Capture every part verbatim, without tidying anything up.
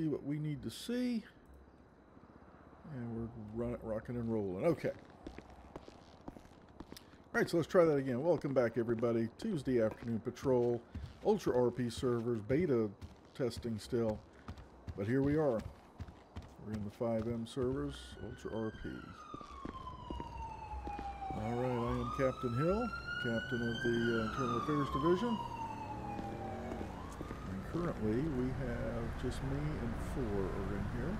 see what we need to see, and we're run, rocking and rolling. Okay. All right, so let's try that again. Welcome back, everybody. Tuesday afternoon patrol, Ultra R P servers, beta testing still, but here we are. We're in the five M servers, Ultra R P. All right, I am Captain Hill, captain of the uh, Internal Affairs Division. Currently, we have just me and four are in here.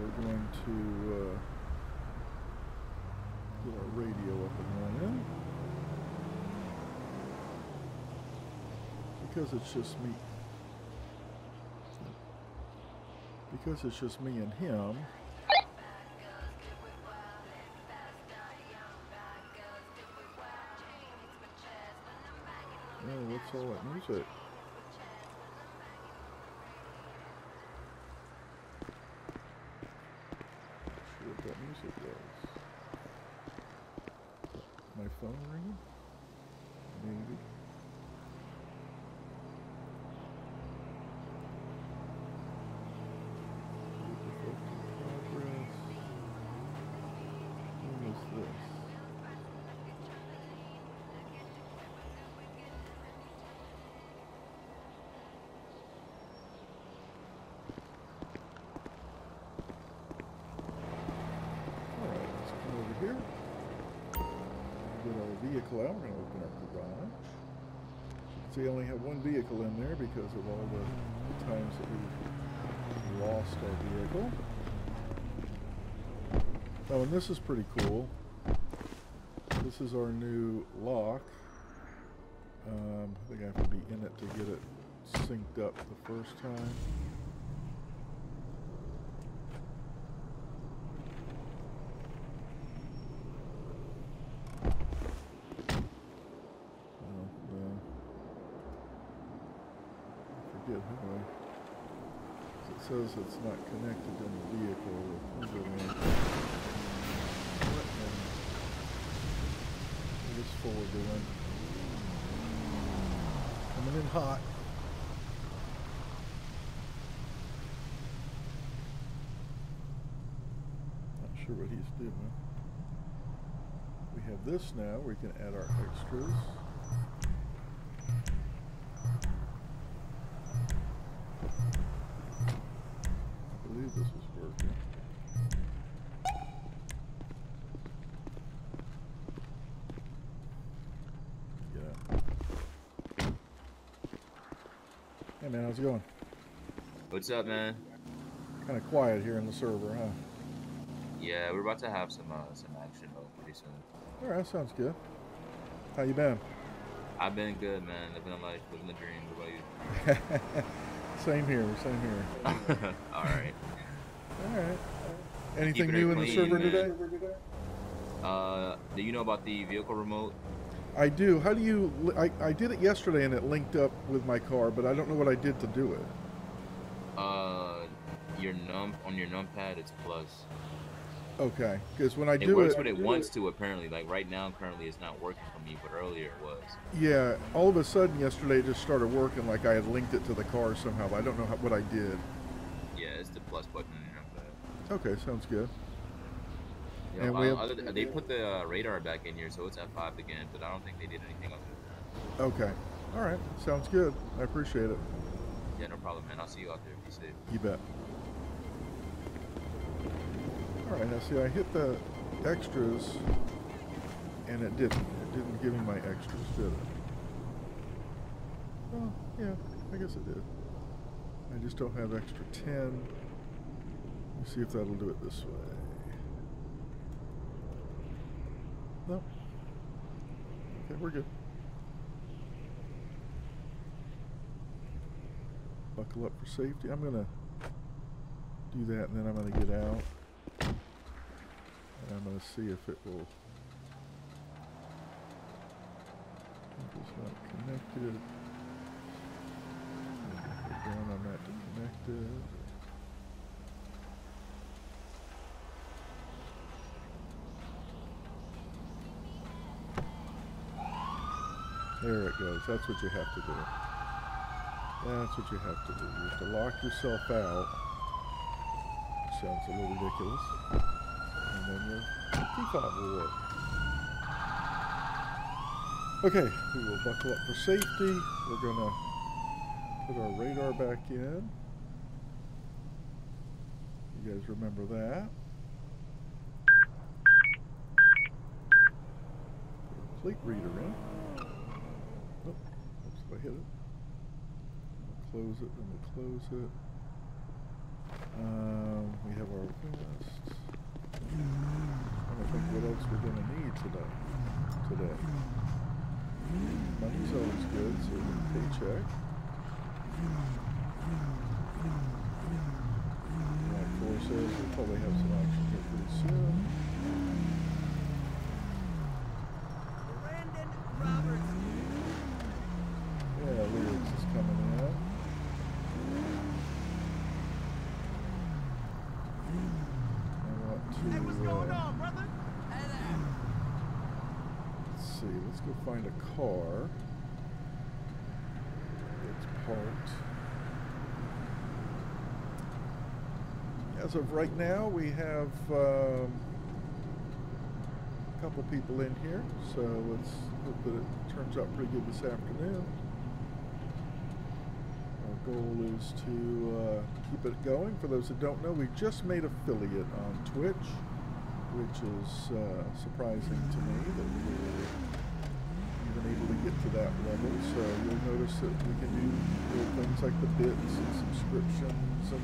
We're going to uh, get our radio up and running. Because it's just me. Because it's just me and him. Oh, what's all that music? My phone ringing? Maybe. Progress. What is this? Out. We're going to open up the garage. See, I only have one vehicle in there because of all the times that we've lost our vehicle. Oh, and this is pretty cool. This is our new lock. Um, I think I have to be in it to get it synced up the first time. It's not connected in the vehicle. I guess forward doing. Coming in hot. Not sure what he's doing. We have this now. We can add our extras. This was working. Yeah. Hey man, how's it going? What's up, man? Kind of quiet here in the server, huh? Yeah, we're about to have some uh, some action pretty soon. All right, sounds good. How you been? I've been good, man. Living life, living the dream. What about you? Same here. Same here. All right. All right. Anything Keeping new in clean, the server today? today? Uh, do you know about the vehicle remote? I do. How do you? I I did it yesterday and it linked up with my car, but I don't know what I did to do it. Uh, your num on your numpad, it's plus. Okay, because when I do it, it works when it wants to. Apparently, like right now, currently, it's not working for me, but earlier it was. Yeah, all of a sudden yesterday, it just started working. Like I had linked it to the car somehow. But I don't know how, what I did. Yeah, it's the plus button in your numpad. Okay, sounds good. Yeah, and uh, we have, other, they put the uh, radar back in here, so it's at five again. But I don't think they did anything other than that. Okay, all right, sounds good. I appreciate it. Yeah, no problem, man. I'll see you out there. Be safe. You bet. Alright, now see, I hit the extras, and it didn't. It didn't give me my extras, did it? Well, yeah, I guess it did. I just don't have extra ten. Let me see if that'll do it this way. Nope. Okay, we're good. Buckle up for safety. I'm going to do that, and then I'm going to get out. I'm going to see if it will. It's not connected. Put down on that to connect it. There it goes. That's what you have to do. That's what you have to do. You have to lock yourself out. Sounds a little ridiculous. And then your keyfob will work. Okay, we will buckle up for safety. We're going to put our radar back in. You guys remember that. Put a plate reader in. Nope, oops, I hit it. We'll close it and we'll close it. Um, we have our list. I'm going to think what else we're going to need today. Today. Money's always good, so we can paycheck. Like Thor says, we'll probably have some action here pretty soon. Brandon Roberts. Yeah, lyrics is coming in. To, hey, what's going uh, on, brother? Hey there. Let's see, let's go find a car. It's parked. As of right now, we have um, a couple people in here, so let's hope that it turns out pretty good this afternoon. Goal is to uh, keep it going. For those that don't know, we just made affiliate on Twitch, which is uh, surprising to me that we were even able to get to that level. So you'll notice that we can do little things like the bits and subscriptions. And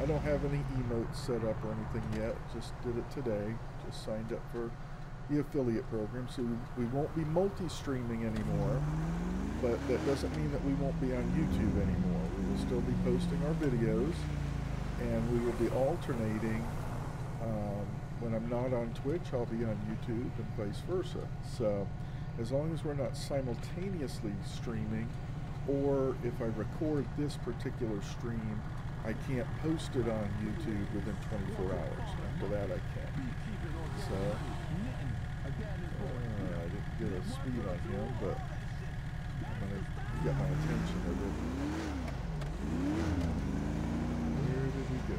I don't have any emotes set up or anything yet. Just did it today. Just signed up for the affiliate program. So we won't be multi-streaming anymore. But that doesn't mean that we won't be on YouTube anymore. We will still be posting our videos, and we will be alternating. Um, when I'm not on Twitch, I'll be on YouTube and vice versa. So as long as we're not simultaneously streaming, or if I record this particular stream, I can't post it on YouTube within twenty-four hours. After that, I can. So, uh, I didn't get a speed on him, but I'm going to get my attention a little. Where did we go?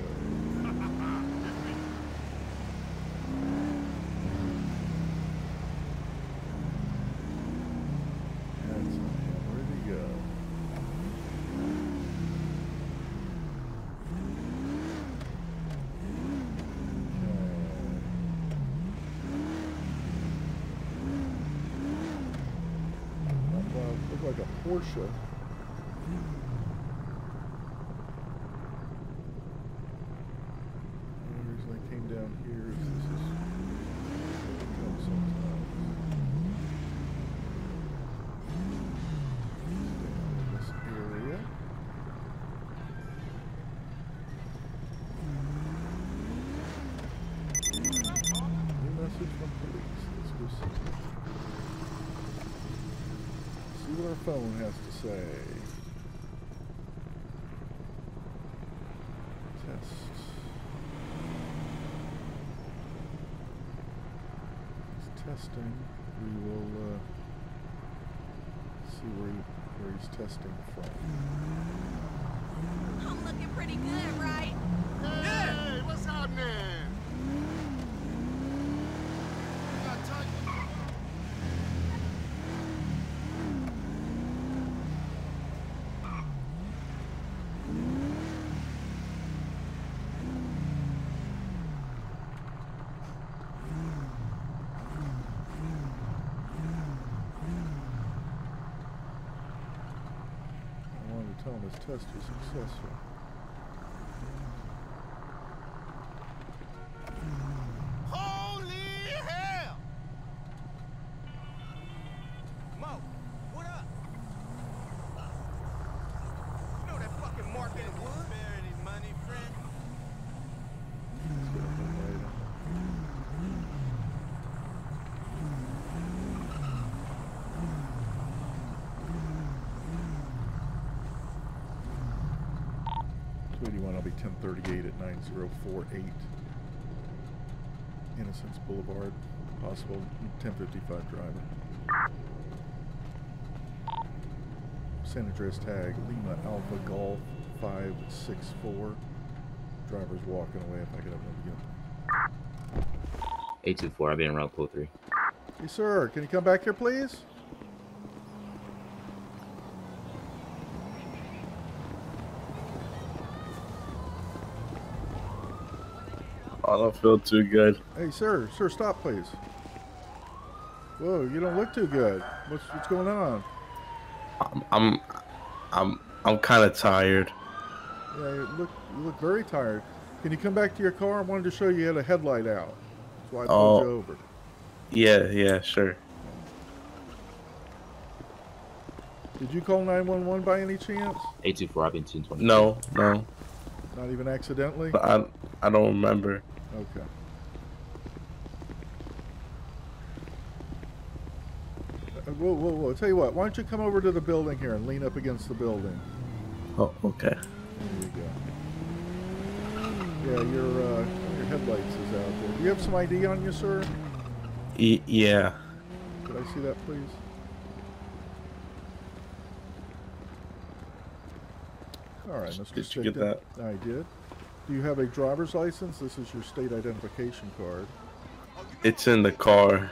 That's not him. Where did he go? Porsche. And the reason I came down here is this is where it comes sometimes. This area. New message from police. Let's go see. See what our phone has to say. Test. It's testing. We will uh, see where, he, where he's testing from. I'm looking pretty good, right? Hey, hey, what's up, man? This test was successful. Holy hell! Mo, what up? You know that fucking Mark in the woods? Bury his money, friend. I'll be ten thirty-eight at nine zero four eight Innocence Boulevard, possible ten fifty-five driving. San Andreas tag Lima Alpha Golf five six four. Driver's walking away. If I could have another go. eight two four, I'll be in route pull three. Hey, sir, can you come back here, please? I don't feel too good. Hey, sir, sir, stop, please. Whoa, you don't look too good. What's what's going on? I'm I'm I'm I'm kind of tired. Yeah, you look you look very tired. Can you come back to your car? I wanted to show you, you had a headlight out. That's why I pulled oh. you over. Yeah, yeah, sure. Did you call nine one one by any chance? eight two four, I've been two twenty. No, no. Not even accidentally? I I don't remember. Okay. Whoa, whoa, whoa. Tell you what, why don't you come over to the building here and lean up against the building? Oh, okay. There you go. Yeah, your, uh, your headlights is out there. Do you have some I D on you, sir? E yeah. Could I see that, please? All right, Mister Stickton. Did you get that? I did. Do you have a driver's license? This is your state identification card. It's in the car.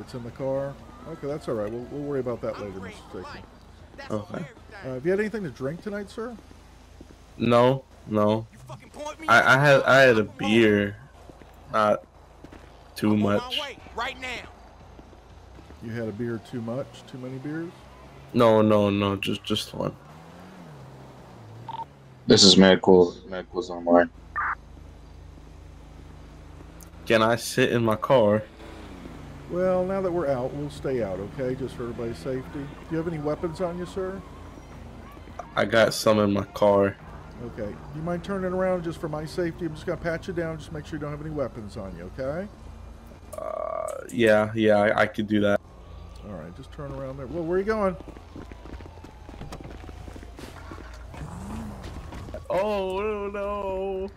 It's in the car? Okay, that's all right. We'll, we'll worry about that later, Mister Stickton. Okay. Uh, have you had anything to drink tonight, sir? No, no. I, I had I had a beer, not too much. Right now. You had a beer too much? Too many beers? No, no, no. Just just one. This is medical. Medical's online. Can I sit in my car? Well, now that we're out, we'll stay out, okay? Just for everybody's safety. Do you have any weapons on you, sir? I got some in my car. Okay. You mind turning around just for my safety? I'm just going to pat you down. Just make sure you don't have any weapons on you, okay? Uh, yeah, yeah, I, I could do that. All right, just turn around there. Well, where are you going? Oh, no.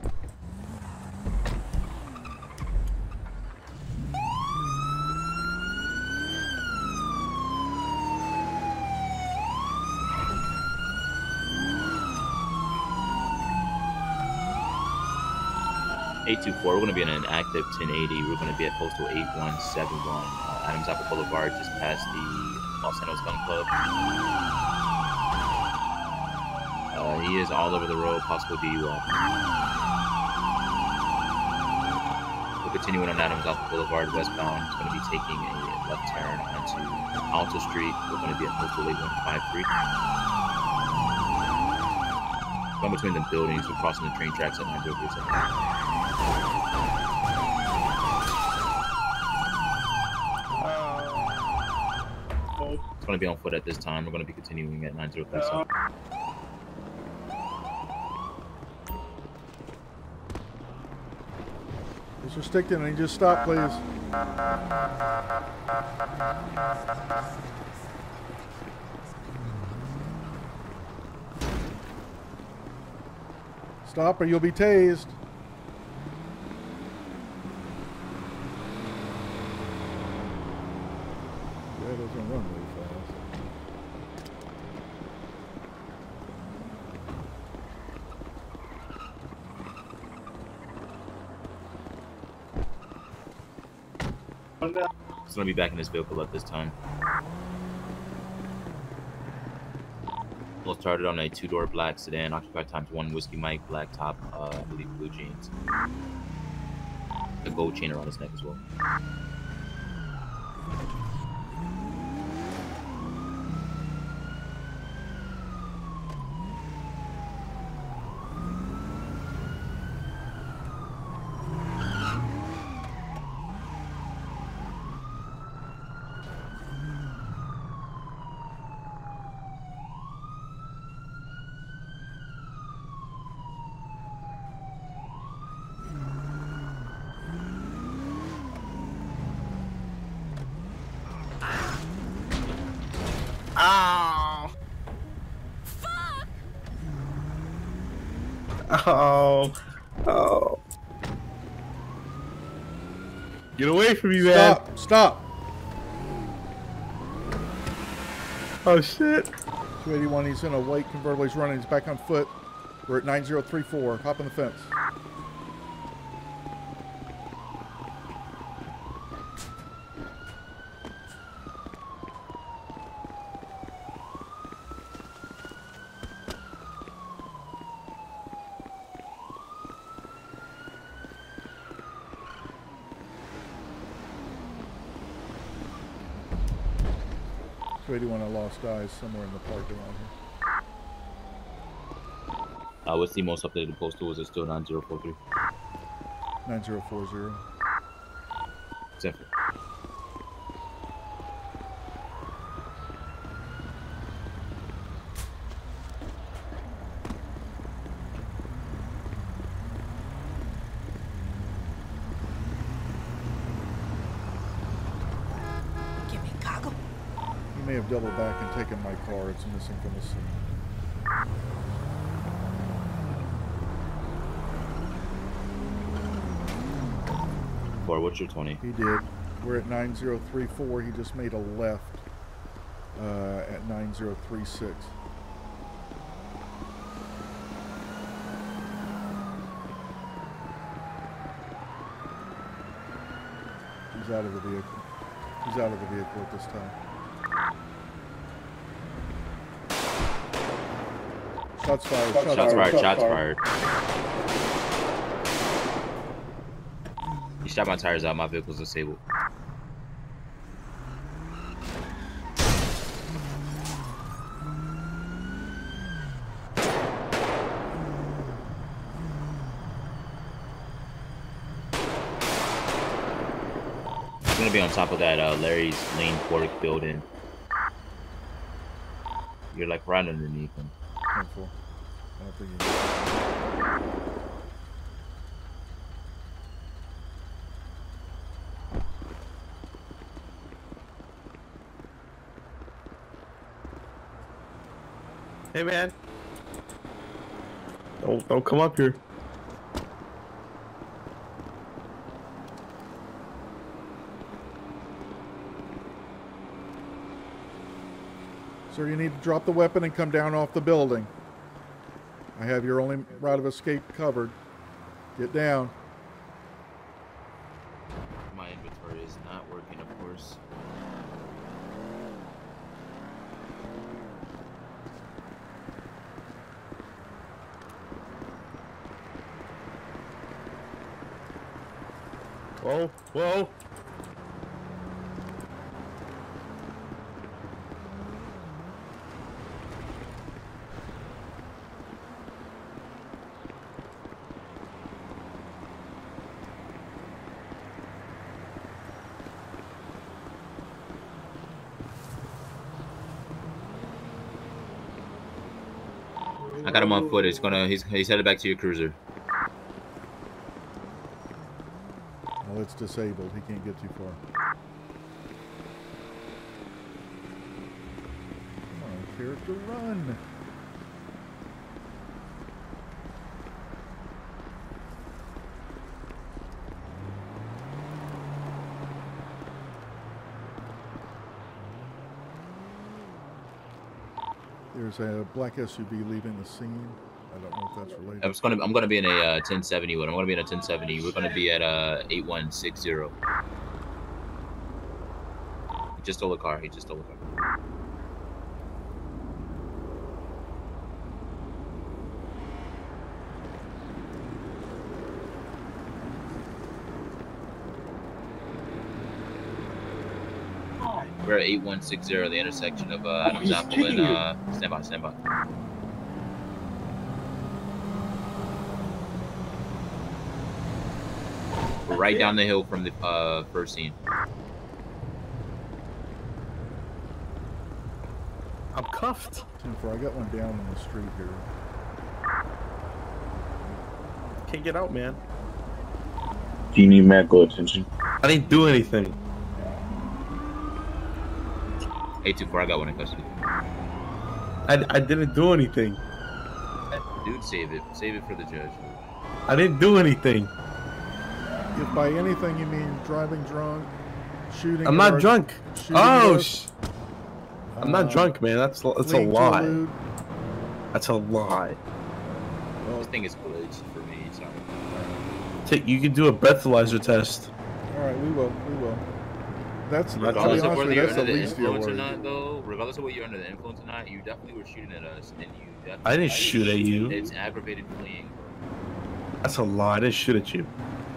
eight two four, we're going to be in an active ten eighty. We're going to be at postal eight one seven one, uh, Adams Apple Boulevard, just past the Los Santos Gun Club. Uh, he is all over the road, possible D U I. We're continuing on Adams Apple Boulevard, westbound. It's going to be taking a left turn onto Alta Street. We're going to be at postal eight one five three. Going between the buildings, we're crossing the train tracks at nine oh three seven. It's going to be on foot at this time. We're going to be continuing at nine oh three seven. Mister Stickton, and just stop, please. Stop, or you'll be tased. Doesn't run really fast. He's gonna be back in his vehicle at this time. We'll start it on a two-door black sedan, occupied times one whiskey mic, black top, uh, I believe blue jeans. A gold chain around his neck as well. Oh. Fuck. Oh. Oh. Get away from me, man. Stop. Stop. Oh, shit. two eighty-one, he's in a white convertible. He's running. He's back on foot. We're at nine zero three four. Hop on the fence. two eighty-one, I lost eyes somewhere in the park around here. Uh, what's the most updated postal? Is it still nine zero four three? nine zero four zero. Simple. I may have doubled back and taken my car. It's missing from the scene. Boy, what's your twenty? He did. We're at nine zero three four. He just made a left uh, at nine zero three six. He's out of the vehicle. He's out of the vehicle at this time. Shots fired. Shots, shots fired. Shots, shots fired. He shot my tires out. My vehicle's disabled. It's gonna be on top of that uh, Larry's Lane Quarter building. You're like right underneath him. I don't think he hey man, don't don't come up here. Sir, you need to drop the weapon and come down off the building. I have your only route of escape covered. Get down. My inventory is not working, of course. Whoa, whoa. I got him on foot. It's gonna. He's he's headed back to your cruiser. Well, it's disabled. He can't get too far. Come on, character, run! There's a black S U V leaving the scene. I don't know if that's related. I was gonna, I'm going to be in a uh, ten seventy. What? I'm going to be in a ten seventy. We're going to be at uh, eight one six zero. He just stole a car. He just stole a car. We're at eight one six zero, the intersection of uh, Adams Apple and uh, stand by, stand by. We're right down the hill from the uh, first scene. I'm cuffed. ten four, I got one down on the street here. Can't get out, man. Do you need medical attention? I didn't do anything. eight two four, I got one in custody. I, I didn't do anything. Dude, save it. Save it for the judge. I didn't do anything. If by anything you mean driving drunk, shooting... I'm not drunk. Oh, sh... I'm not uh, drunk, man. That's that's a lie. Delude. That's a lie. Well, this thing is glitched for me. It's not Take. You can do a breathalyzer test. All right, we will. We will. That's regardless of whether you're under the influence or not, though. Regardless of whether you're under the influence or not, you definitely were shooting at us, and you. Definitely I didn't shoot at you. It's aggravated fleeing. That's a lie. I didn't shoot at you.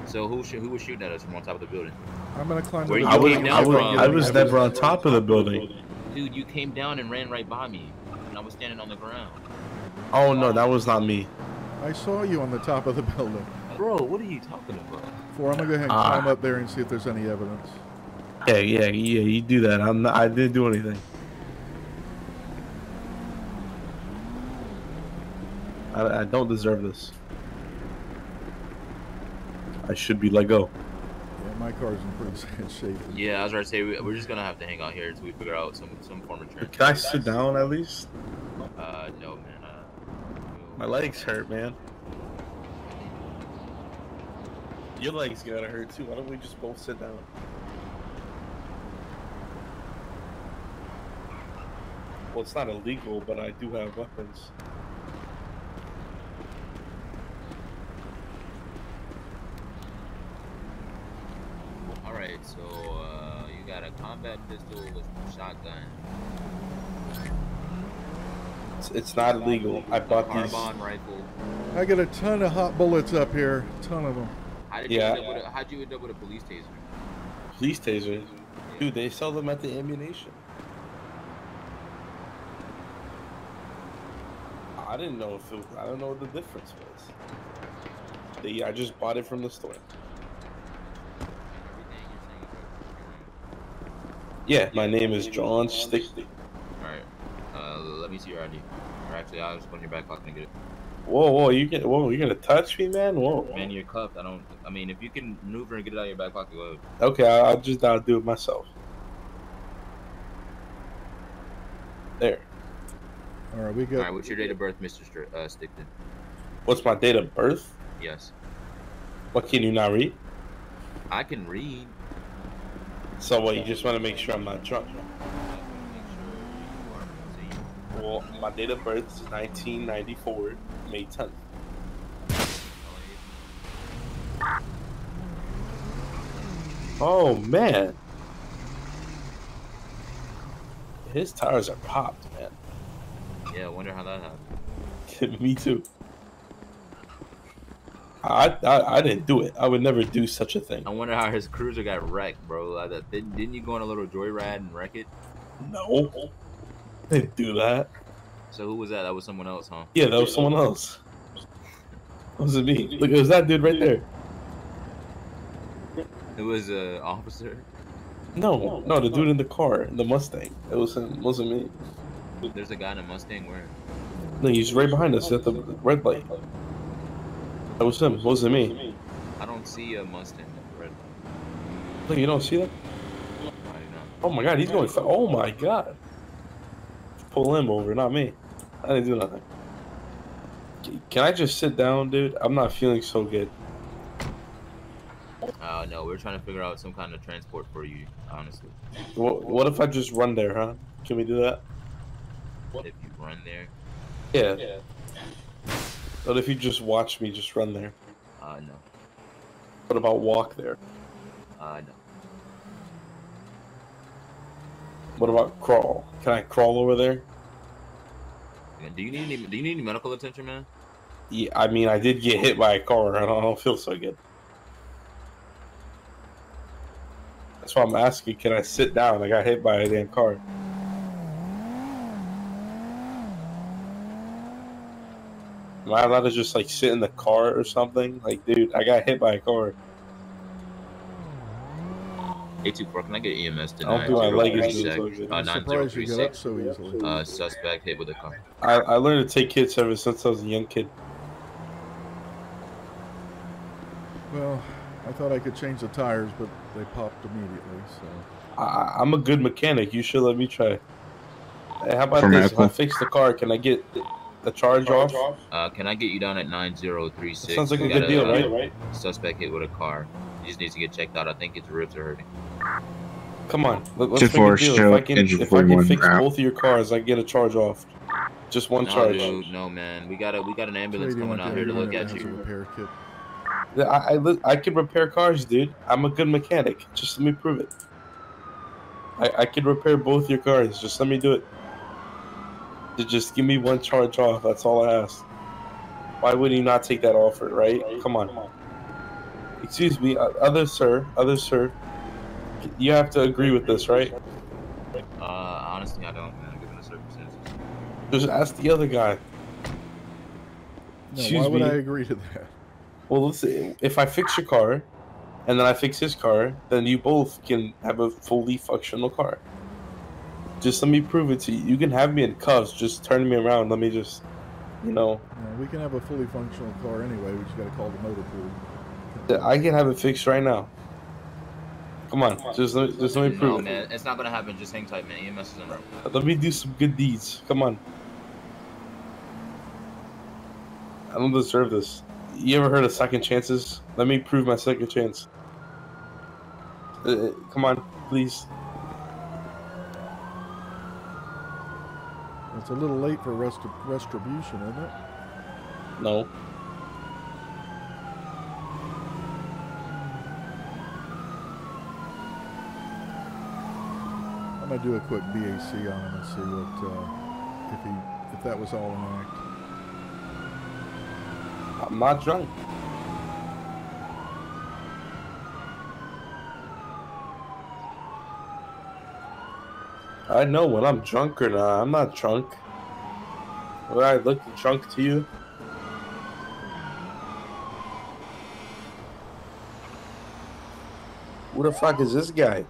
So who who was shooting at us from on top of the building? I'm gonna climb. Where you I, was, I, was, I was never on top of the building. Dude, you came down and ran right by me, and I was standing on the ground. Oh no, that was not me. I saw you on the top of the building. Bro, what are you talking about? Four, I'm gonna go ahead and climb uh, up there and see if there's any evidence. Yeah, yeah, yeah. You do that. I'm not. I didn't do anything. I, I don't deserve this. I should be let go. Yeah, my car's in pretty sad shape. Yeah, I was going to say, we, we're just going to have to hang out here until we figure out some, some form of transport. Can I sit down at least? Uh, no, man. Uh, no. My legs hurt, man. Your legs got to hurt, too. Why don't we just both sit down? Well, it's not illegal, but I do have weapons. Alright, so uh, you got a combat pistol with a shotgun. It's, it's not illegal. I bought a these. Carbon rifle. I got a ton of hot bullets up here. A ton of them. How did yeah. you end up with a, how'd you end up with a police taser? Police taser? Yeah. Dude, they sell them at the ammunition. I didn't know if it was, I don't know what the difference was. They, I just bought it from the store. Yeah, my name is John Stickton. Alright, uh, let me see your I D. Or actually, I'll just put in your back pocket and get it. Whoa, whoa, you get, whoa, you're gonna touch me, man? Whoa. Man, you're cuffed. I don't, I mean, if you can maneuver and get it out of your back pocket, go ahead. Okay, I'll just, I'll do it myself. There. Alright, we go. Alright, what's your date of birth, Mister Str uh, Stickton? What's my date of birth? Yes. What, can you not read? I can read. So what, you just want to make sure I'm not drunk? Well, my date of birth is nineteen ninety-four, May tenth. Oh, man. His tires are popped, man. Yeah, I wonder how that happened. Me too. I, I I didn't do it. I would never do such a thing. I wonder how his cruiser got wrecked, bro. Didn't, didn't you go on a little joyride and wreck it? No. I didn't do that. So who was that? That was someone else, huh? Yeah, that was someone else. That wasn't me. Look, it was that dude right there. It was an uh, officer? No, no, the dude in the car, the Mustang. It wasn't, wasn't me. There's a guy in a Mustang where? No, he's right behind us at the red light. That was him. It wasn't me. I don't see a Mustang in the red light. Look, you don't see that? No, I do not. Oh my god, he's going fast. Oh my god. Pull him over, not me. I didn't do nothing. Can I just sit down, dude? I'm not feeling so good. Uh, no, we're trying to figure out some kind of transport for you, honestly. What, what if I just run there, huh? Can we do that? What if you run there? Yeah. Yeah. But if you just watch me, just run there. Uh, no. What about walk there? Uh, no. What about crawl? Can I crawl over there? Yeah, do you need any, do you need any medical attention, man? Yeah, I mean, I did get hit by a car. I don't, I don't feel so good. That's why I'm asking, can I sit down? I got hit by a damn car. Am I allowed to just like sit in the car or something? Like, dude, I got hit by a car. eight two four, can I get E M S tonight? I don't do my leg is nine zero three six. So easily. Uh, suspect hit with a car. I, I learned to take kids ever since I was a young kid. Well, I thought I could change the tires, but they popped immediately. So I, I'm a good mechanic. You should let me try. Hey, how about For this? If I fix the car, can I get the charge off? Uh, can I get you down at nine zero three six? Sounds like a good deal, right? Suspect hit with a car. He just needs to get checked out. I think his ribs are hurting. come on. Let's make a deal. If I can, if I can fix both of your cars, I can get a charge off. Just one no, charge. Dude, no, man. We got a we got an ambulance coming out here to look at you. Repair kit. I, I I can repair cars, dude. I'm a good mechanic. Just let me prove it. I I can repair both your cars. Just let me do it. Just give me one charge off. That's all I ask. Why would you not take that offer, right? Come on. Come on. Excuse me, other sir, other sir. You have to agree with this, right? Uh, honestly, I don't, man. Given the circumstances. Just ask the other guy. No, why would I agree to that? Well, listen, if I fix your car, and then I fix his car, then you both can have a fully functional car. Just let me prove it to you. You can have me in cuffs. Just turn me around. Let me just, you know. Yeah, we can have a fully functional car anyway. We just got to call the motor pool. I can have it fixed right now. Come on. Come on. Just let me, just let me prove no, it. Man, it's not going to happen. Just hang tight, man. E M S is in room. Let me do some good deeds. Come on. I don't deserve this. You ever heard of second chances? Let me prove my second chance. Uh, come on, please. It's a little late for rest retribution, isn't it? No. I'm gonna do a quick B A C on him and see what uh, if he if that was all an act. I'm not drunk. I know when I'm drunk or not. I'm not drunk. Would I look drunk to you? Who the fuck is this guy?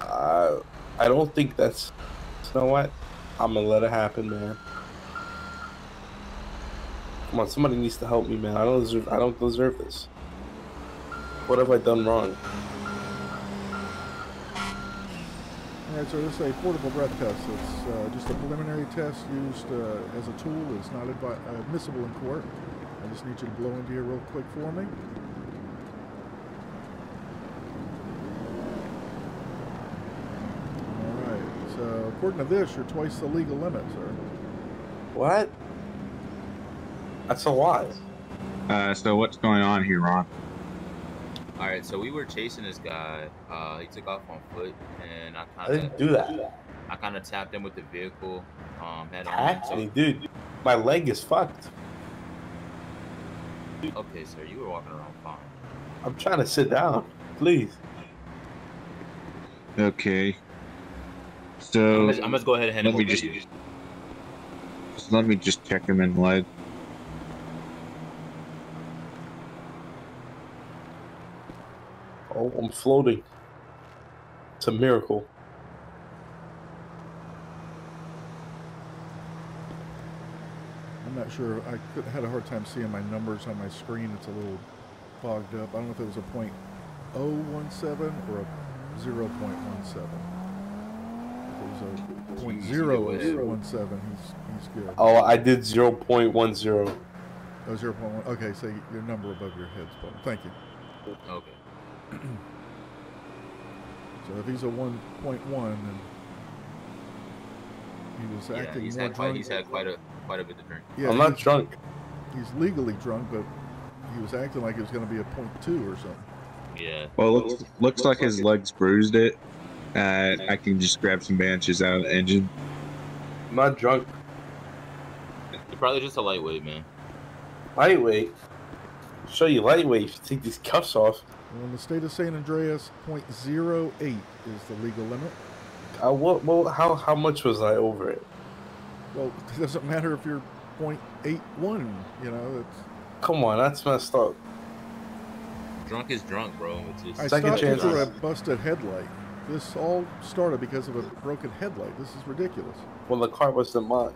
Uh, I don't think that's... You know what? I'm gonna let it happen, man. Come on, somebody needs to help me, man. I don't deserve, I don't deserve this. What have I done wrong? Alright, so this is a portable breath test. It's uh, just a preliminary test used uh, as a tool. It's not admissible in court. I just need you to blow into here real quick for me. Alright, so according to this, you're twice the legal limit, sir. What? That's a lot. Uh, so what's going on here, Ron? All right, so we were chasing this guy. Uh, he took off on foot, and I kind of didn't do that. I kind of tapped him with the vehicle. Um, had actually, dude, my leg is fucked. Okay, sir, you were walking around fine. I'm trying to sit down, please. Okay. So I'm gonna go ahead and handle just, just let me just check him in leg. Oh, I'm floating. It's a miracle. I'm not sure. I could, had a hard time seeing my numbers on my screen. It's a little fogged up. I don't know if it was a point oh one seven or a zero point one seven. If it was a point zero, zero one seven, he's he's good. Oh, I did zero point one zero. Oh, zero point one. Okay, so your number above your head's button. Thank you. Okay. So if he's a one point one, then he was yeah, acting he's more had drunk. Quite, he's had quite a, quite a bit of drink. Yeah, I'm not drunk. He's legally drunk, but he was acting like it was going to be a point two or something. Yeah. Well, it looks, looks, looks like, like his it. legs bruised it. Uh, I can just grab some bandages out of the engine. I'm not drunk. You're probably just a lightweight, man. Lightweight? I'll show you lightweight if you take these cuffs off. Well, in the state of San Andreas, point zero eight is the legal limit. Uh, what, well, how, how much was I over it? Well, it doesn't matter if you're point eight one, you know. It's... Come on, that's messed up. Drunk is drunk, bro. It's just... I Second stopped for a busted headlight. This all started because of a broken headlight. This is ridiculous. Well, the car wasn't mine.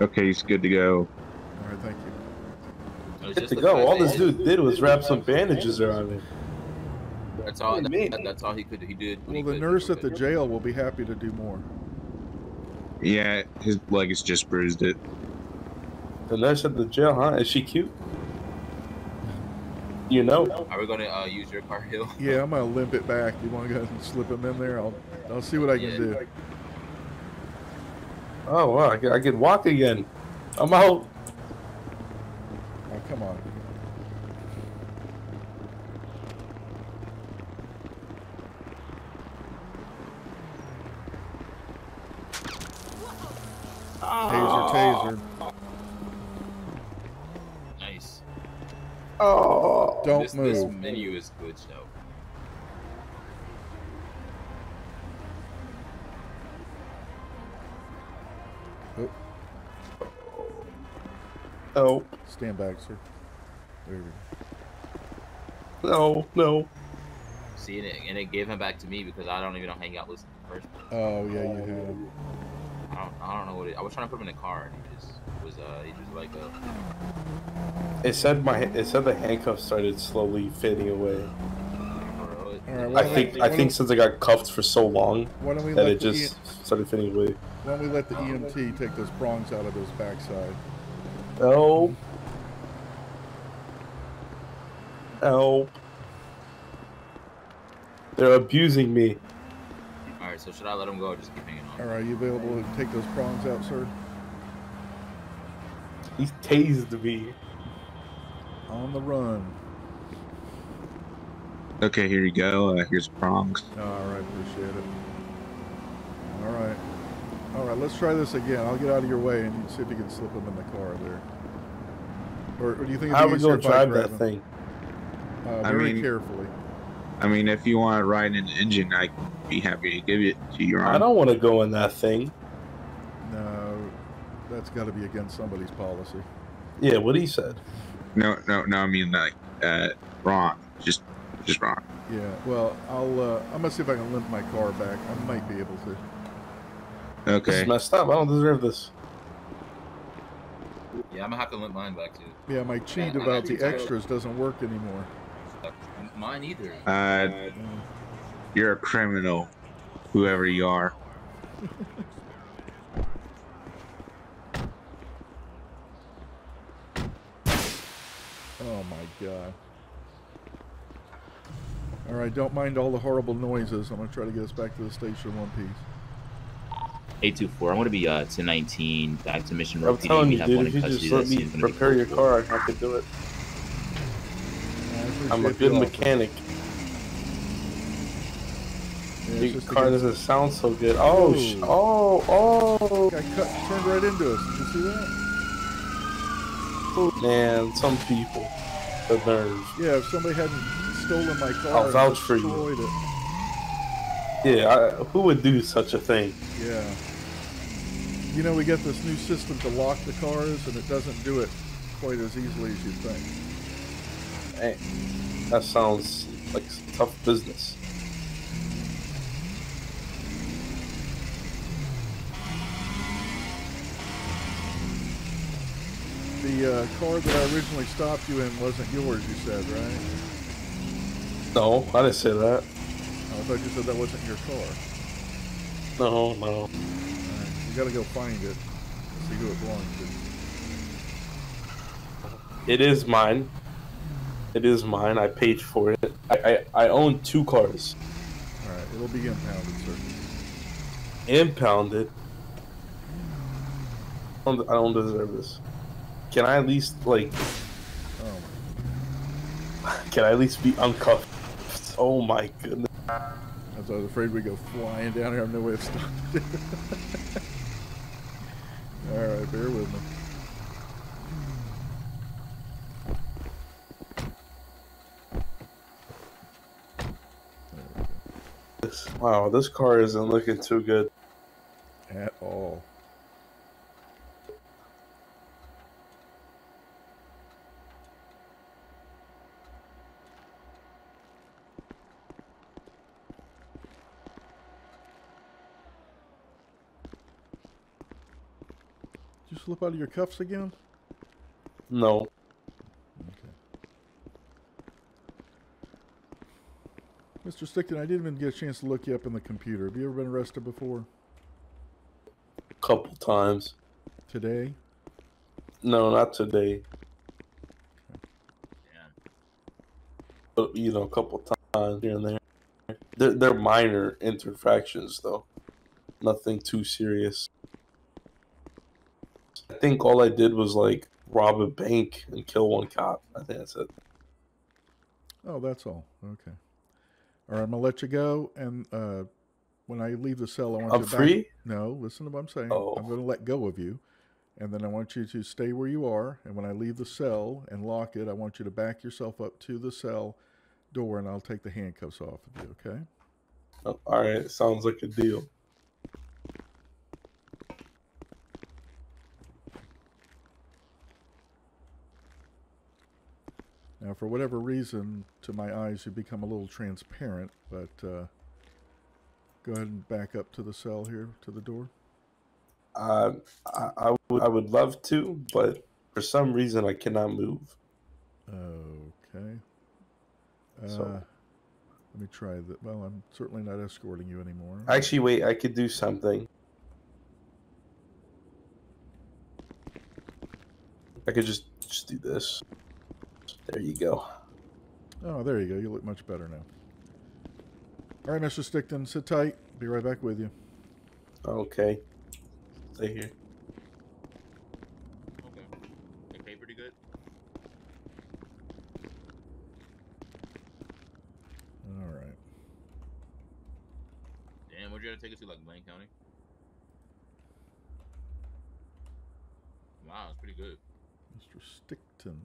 Okay, he's good to go. All right, thank you. Good to go. All this dude did was wrap some bandages around him. That's all. That, that's all he could. He did. Well, the nurse at the jail will be happy to do more. Yeah, his leg is just bruised. It. The nurse at the jail, huh? Is she cute? You know. Are we gonna uh, use your car hill? Yeah, I'm gonna limp it back. You want to go ahead and slip him in there? I'll I'll see what I can yeah. do. Oh wow, I can, I can walk again. I'm out. Oh come on. Taser, taser. Nice. Oh, don't this, move. This menu is good though. Oh. Stand back, sir. There you go. No, no. See, and it, and it gave him back to me because I don't even know hang out with the first person. Oh, yeah, you do. I don't, I don't know what it, I was trying to put him in a car, and he just was, uh, he just like, uh... It said my, it said the handcuffs started slowly fading away. Right, well, I think I think since I got cuffed for so long that it just E M T started fading away. Why don't we let the E M T take those prongs out of his backside? Help! Help! They're abusing me. All right, so should I let him go or just keep hanging on? All right, you available to take those prongs out, sir? He's tased me. On the run. Okay, here you go. Uh, here's prongs. All right, appreciate it. All right. All right, let's try this again. I'll get out of your way and see if you can slip him in the car there. Or, or do you think I would go drive that thing? Uh, very I mean, carefully. I mean, if you want to ride in the engine, I'd be happy to give it to your arm. I don't want to go in that thing. No, that's got to be against somebody's policy. Yeah, what he said. No, no, no. I mean, like, uh, wrong. Just. Just wrong. Yeah. Well, I'll. Uh, I'm gonna see if I can limp my car back. I might be able to. Okay. This is messed up. I don't deserve this. Yeah, I'm gonna have to limp mine back too. Yeah, my cheat yeah, about the extras doesn't work anymore. Mine either. Uh, uh, you're a criminal, whoever you are. Oh my God. All right, don't mind all the horrible noises. I'm going to try to get us back to the station in one piece. eight two four, I'm going to be uh, ten nineteen, back to Mission Road. I'm telling you, dude, if you just let me repair your car, I could do it. I'm a good mechanic. Your car doesn't sound so good. Oh, oh, oh. I cut, turned right into us. Did you see that? Man, some people, the nerves. Yeah, if somebody hadn't... stolen my car. I'll vouch for you. It. Yeah, I, who would do such a thing? Yeah. You know, we got this new system to lock the cars, and it doesn't do it quite as easily as you think. Hey, that sounds like tough business. The uh, car that I originally stopped you in wasn't yours, you said, right? No, I didn't say that. I thought you said that wasn't your car. No, no. All right, you gotta go find it. See who it belongs to. It is mine. It is mine. I paid for it. I I, I own two cars. All right, it'll be impounded, sir. Impounded? I don't, I don't deserve this. Can I at least like? Oh. Can I at least be uncuffed? Oh my goodness. I was afraid we'd go flying down here. I have no way of stopping it. Alright, bear with me. Wow, this car isn't looking too good. At all. Slip out of your cuffs again? No. Okay. Mister Stickton, I didn't even get a chance to look you up in the computer. Have you ever been arrested before? A couple times. Today? No, not today. Okay. Yeah. you know, a couple times here and there. They're, they're minor infractions, though. Nothing too serious. I think all I did was, like, rob a bank and kill one cop. I think that's it. Oh, that's all. Okay. All right, I'm going to let you go. And uh, when I leave the cell, I want I'm you to... I'm free? Back... No, listen to what I'm saying. Oh. I'm going to let go of you. And then I want you to stay where you are. And when I leave the cell and lock it, I want you to back yourself up to the cell door, and I'll take the handcuffs off of you, okay? Oh, all right. Sounds like a deal. Now, for whatever reason, to my eyes, you become a little transparent, but uh, go ahead and back up to the cell here, to the door. Uh, I, I, would, I would love to, but for some reason, I cannot move. Okay. Uh, so, let me try that. Well, I'm certainly not escorting you anymore. Actually, wait, I could do something. I could just, just do this. There you go. Oh, there you go. You look much better now. All right, Mister Stickton, sit tight. Be right back with you. Okay. Stay here. Okay. Okay, pretty good. All right. Damn, where'd you have to take us to, like, Blaine County? Wow, that's pretty good. Mister Stickton.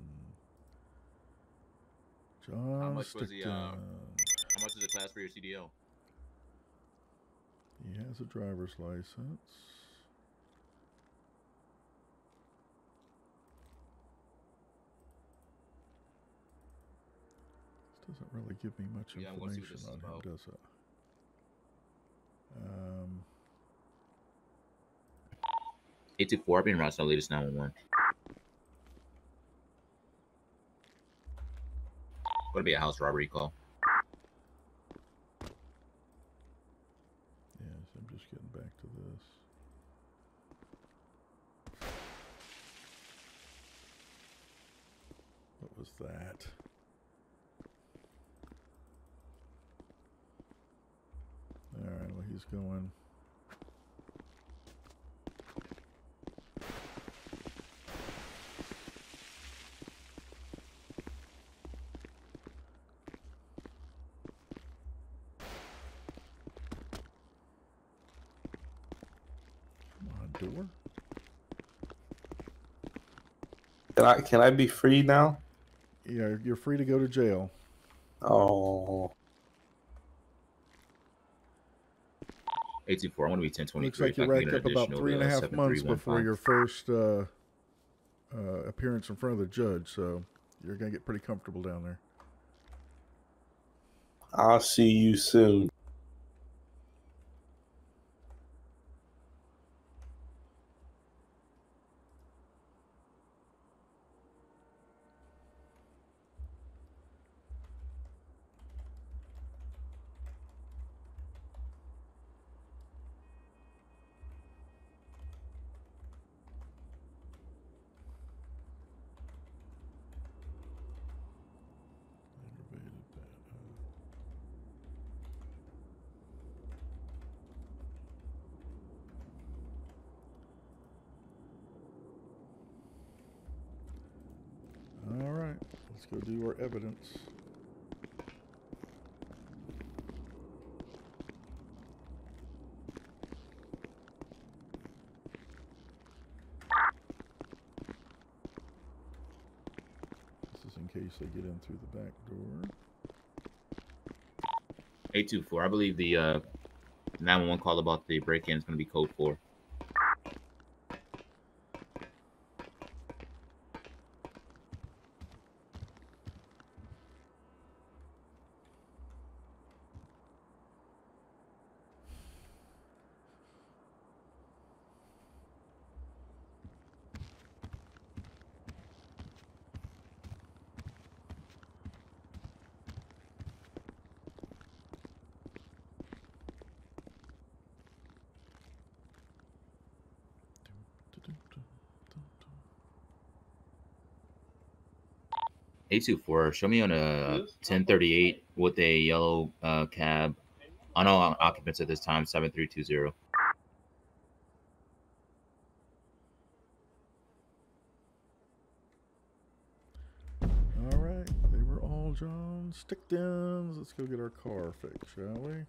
John how much Stickton. was the uh, how much is the class for your C D L? He has a driver's license. This doesn't really give me much yeah, information on him, does it? Um eight two four, I've been around the latest nine one one. Would be a house robbery call. Yes, I'm just getting back to this. What was that? All right, well, he's going. Door. Can I can I be free now? Yeah, you're free to go to jail. Oh. eight two four. I want to be ten twenty-three. Looks like you racked up about three and a half months before your first uh, uh, appearance in front of the judge, so you're gonna get pretty comfortable down there. I'll see you soon. Let's go do our evidence. This is in case they get in through the back door. eight two four. I believe the uh, nine one one call about the break-in is going to be code four. eight two four, show me on a ten thirty-eight with a yellow uh, cab. On all occupants at this time, seven three two zero. All right, they were all John Sticktons. Let's go get our car fixed, shall we?